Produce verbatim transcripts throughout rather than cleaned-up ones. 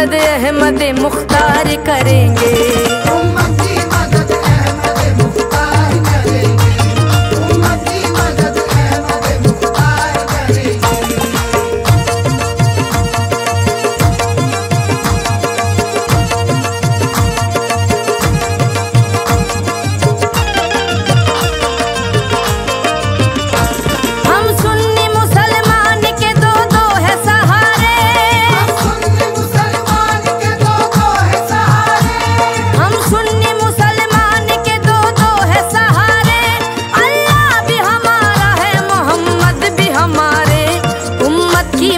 मदद अहमद मुख्तार करेंगे।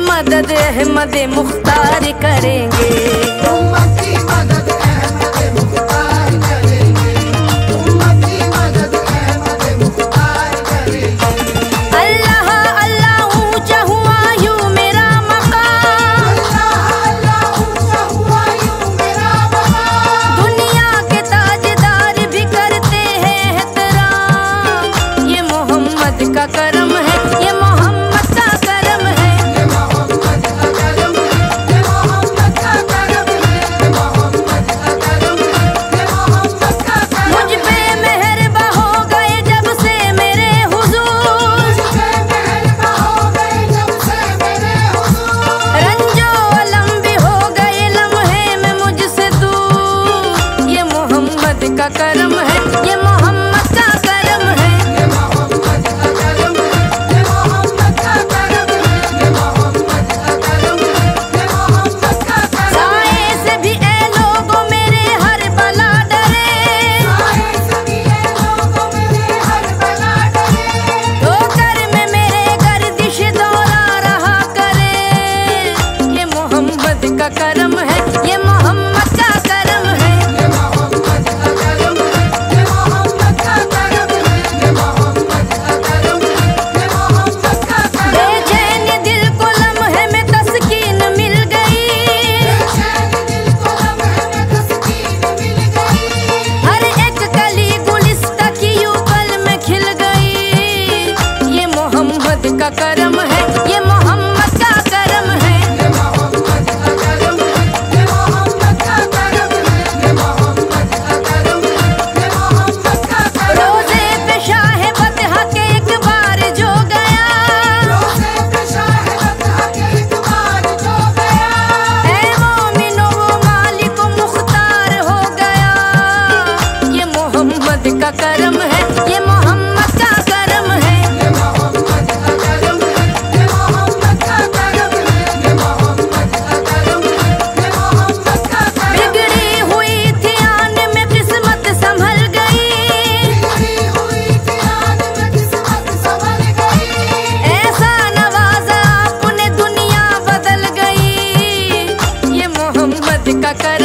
मदद अहमद मुख्तार करेंगे। अल्लाह अल्लाह ऊंचा हुआ यूं मेरा मकाम, दुनिया के ताजदार भी करते हैं एहतराम। ये मोहम्मद का करम है, ये मोहम्मद का करम है। का करम है, ये मोहम्मद का करम है। ये मोहम्मद का करम है, ये मोहम्मद का करम है, ये मोहम्मद का करम है, ये मोहम्मद का करम है। साए से भी ए लोगों मेरे हर बला डरे, साए से भी ए लोगों मेरे हर बला डरे। ठोकर में मेरे गर्दिश दौरा रहा करे, ये मोहम्मद का करम है, ये मोहम्मद का करम है। का करम है, ये मोहम्मद का करम है। ये मोहम्मद का करम है, ये मोहम्मद का करम है, ये मोहम्मद का करम है, ये मोहम्मद का करम। रोज़े पे शाह फतह के एक बार जो गया, रोज़े पे शाह फतह के एक बार जो गया। ऐ मोमिनो वो मालिक मुख्तार हो गया, ये मोहम्मद का करम है, ये मोहम्मद का करम है। का